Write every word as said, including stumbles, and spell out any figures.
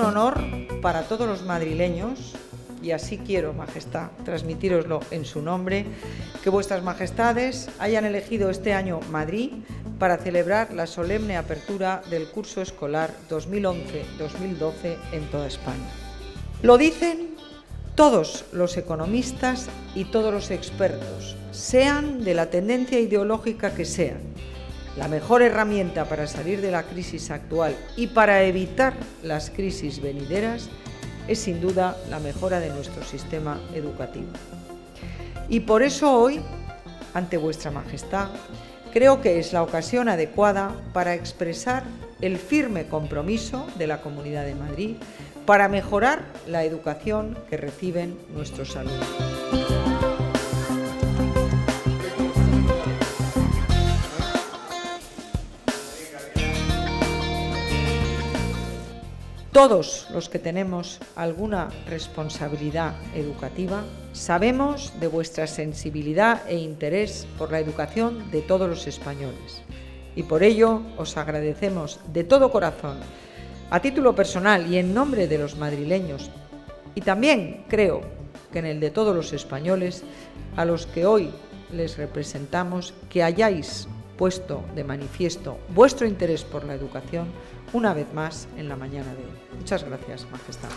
un honor para todos los madrileños, y así quiero, Majestad, transmitíroslo en su nombre, que vuestras majestades hayan elegido este año Madrid para celebrar la solemne apertura del curso escolar dos mil once dos mil doce en toda España. Lo dicen todos los economistas y todos los expertos, sean de la tendencia ideológica que sean. La mejor herramienta para salir de la crisis actual y para evitar las crisis venideras es sin duda la mejora de nuestro sistema educativo. Y por eso hoy, ante vuestra majestad, creo que es la ocasión adecuada para expresar el firme compromiso de la Comunidad de Madrid para mejorar la educación que reciben nuestros alumnos. Todos los que tenemos alguna responsabilidad educativa sabemos de vuestra sensibilidad e interés por la educación de todos los españoles. Y por ello os agradecemos de todo corazón, a título personal y en nombre de los madrileños, y también creo que en el de todos los españoles, a los que hoy les representamos, que hayáis puesto de manifiesto vuestro interés por la educación una vez más en la mañana de hoy. Muchas gracias, Majestad.